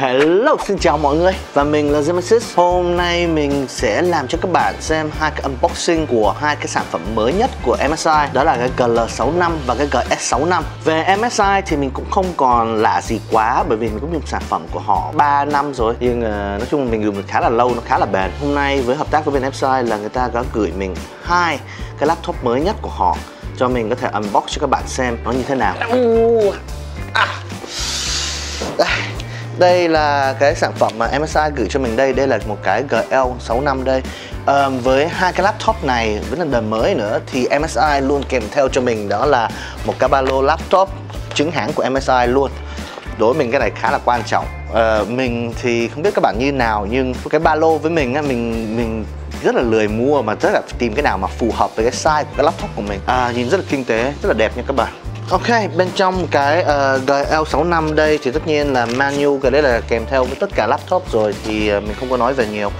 Hello, xin chào mọi người và mình là Xemesis. Hôm nay mình sẽ làm cho các bạn xem hai cái unboxing của hai cái sản phẩm mới nhất của MSI, đó là cái GL65 và cái GS65. Về MSI thì mình cũng không còn lạ gì quá bởi vì mình cũng dùng sản phẩm của họ 3 năm rồi, nhưng nói chung mình dùng khá là lâu, nó khá là bền. Hôm nay với hợp tác với bên MSI là người ta có gửi mình hai cái laptop mới nhất của họ cho mình có thể unbox cho các bạn xem nó như thế nào. Đây là cái sản phẩm mà MSI gửi cho mình đây. Đây là một cái GL65 đây. Với hai cái laptop này, với là đời mới nữa, thì MSI luôn kèm theo cho mình đó là một cái ba lô laptop chính hãng của MSI luôn. Đối với mình cái này khá là quan trọng. Mình thì không biết các bạn như nào, nhưng cái ba lô với mình á, mình rất là lười mua mà rất là tìm cái nào mà phù hợp với cái size của cái laptop của mình. Nhìn rất là kinh tế, rất là đẹp nha các bạn. Ok, bên trong cái GL65 đây thì tất nhiên là manual, cái đấy là kèm theo với tất cả laptop rồi thì mình không có nói về nhiều.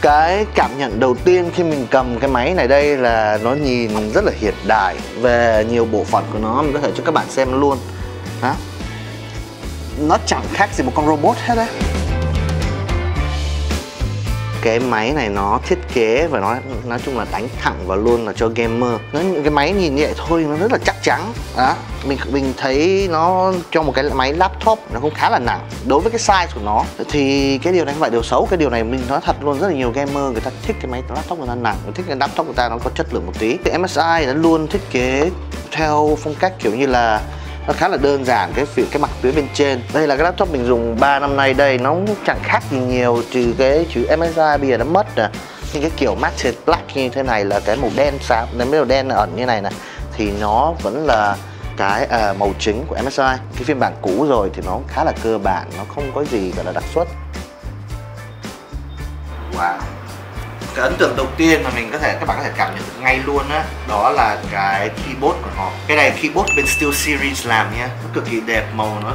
Cái cảm nhận đầu tiên khi mình cầm cái máy này đây là nó nhìn rất là hiện đại. Về nhiều bộ phận của nó mình có thể cho các bạn xem luôn. Nó chẳng khác gì một con robot hết đấy. Cái máy này nó thiết kế và nó nói chung là đánh thẳng vào luôn là cho gamer. Những cái máy nhìn vậy thôi nó rất là chắc chắn. Mình thấy nó cho một cái máy laptop nó cũng khá là nặng. Đối với cái size của nó thì cái điều này không phải điều xấu. Cái điều này mình nói thật luôn, rất là nhiều gamer người ta thích cái máy laptop người ta nặng, thích cái laptop người ta nó có chất lượng một tí. Thì MSI đã luôn thiết kế theo phong cách kiểu như là nó khá là đơn giản, cái mặt phía bên trên. Đây là cái laptop mình dùng 3 năm nay đây, nó chẳng khác gì nhiều trừ cái chữ MSI bây giờ nó mất nè. Nhưng cái kiểu matte black như thế này là cái màu đen sáng, màu đen ẩn như này nè, thì nó vẫn là cái màu chính của MSI. Cái phiên bản cũ rồi thì nó khá là cơ bản, nó không có gì gọi là đặc xuất. Wow. Cái ấn tượng đầu tiên mà các bạn có thể cảm nhận được ngay luôn á, đó là cái keyboard của họ. Cái này keyboard bên SteelSeries làm nha, nó cực kỳ đẹp, màu nó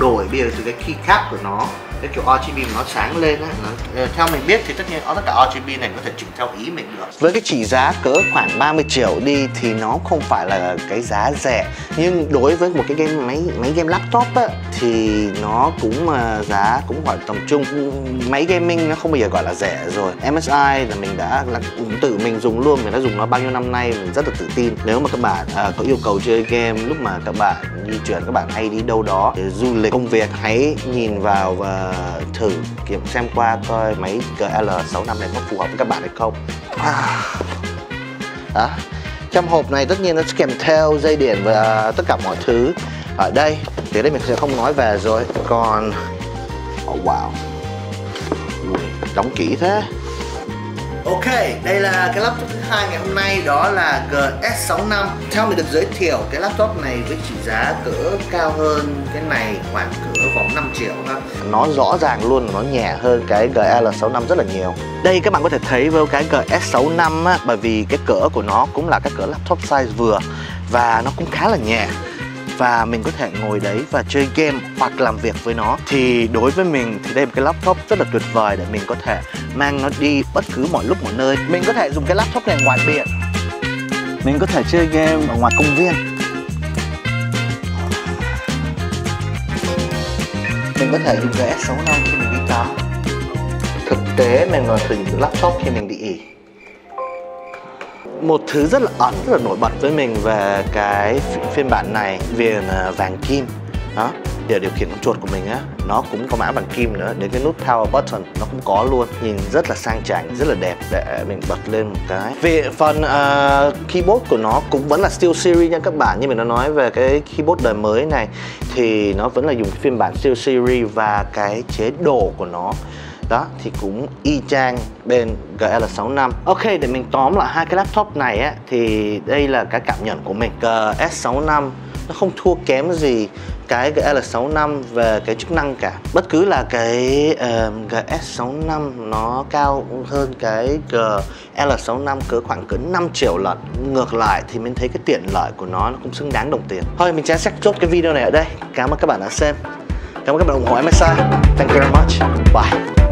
đổi bây giờ từ cái keycap của nó, cái kiểu RGB nó sáng lên á. Theo mình biết thì tất nhiên tất cả RGB này có thể chỉnh theo ý mình được. Với cái chỉ giá cỡ khoảng 30 triệu đi thì nó không phải là cái giá rẻ, nhưng đối với một cái máy game laptop á thì nó cũng giá cũng gọi tầm trung. Máy gaming nó không bao giờ gọi là rẻ rồi. MSI là mình đã tự mình dùng luôn, mình đã dùng nó bao nhiêu năm nay, mình rất là tự tin. Nếu mà các bạn có yêu cầu chơi game, lúc mà các bạn di chuyển, các bạn hay đi đâu đó du lịch, công việc, hãy nhìn vào và thử kiểm xem qua coi máy GL65 này có phù hợp với các bạn hay không. Trong hộp này tất nhiên nó kèm theo dây điện và tất cả mọi thứ ở đây, thì đây mình sẽ không nói về rồi. Còn wow, đóng kỹ thế. Ok, đây là cái laptop thứ hai ngày hôm nay, đó là GS65. Theo mình được giới thiệu, cái laptop này với trị giá cỡ cao hơn cái này khoảng cỡ vòng 5 triệu ha. Nó rõ ràng luôn, nó nhẹ hơn cái GL65 rất là nhiều. Đây các bạn có thể thấy với cái GS65 á, bởi vì cái cỡ của nó cũng là cái cỡ laptop size vừa và nó cũng khá là nhẹ. Và mình có thể ngồi đấy và chơi game hoặc làm việc với nó. Thì đối với mình thì đây là một cái laptop rất là tuyệt vời để mình có thể mang nó đi bất cứ mọi lúc mọi nơi. Mình có thể dùng cái laptop này ngoài biển, mình có thể chơi game ở ngoài công viên, mình có thể dùng GS65 khi mình đi tắm. Thực tế mình còn sử dụng laptop khi mình đi ỉ. Một thứ rất là ẩn, rất là nổi bật với mình về cái phiên bản này, viền vàng kim đó, để điều khiển con chuột của mình á, nó cũng có mã bằng kim nữa. Đến cái nút power button nó cũng có luôn, nhìn rất là sang chảnh, rất là đẹp. Để mình bật lên một cái. Về phần keyboard của nó cũng vẫn là SteelSeries nha các bạn. Như mình đã nói về cái keyboard đời mới này thì nó vẫn là dùng phiên bản SteelSeries và cái chế độ của nó đó thì cũng y chang bên GL65. Ok, để mình tóm lại hai cái laptop này á, thì đây là cái cảm nhận của mình. GS65 nó không thua kém gì cái GL65 về cái chức năng cả. Bất cứ là cái GS65 nó cao hơn cái GL65 khoảng cỡ 5 triệu lần. Ngược lại thì mình thấy cái tiện lợi của nó cũng xứng đáng đồng tiền. Thôi mình sẽ chốt cái video này ở đây. Cảm ơn các bạn đã xem. Cảm ơn các bạn ủng hộ MSI. Thank you very much. Bye.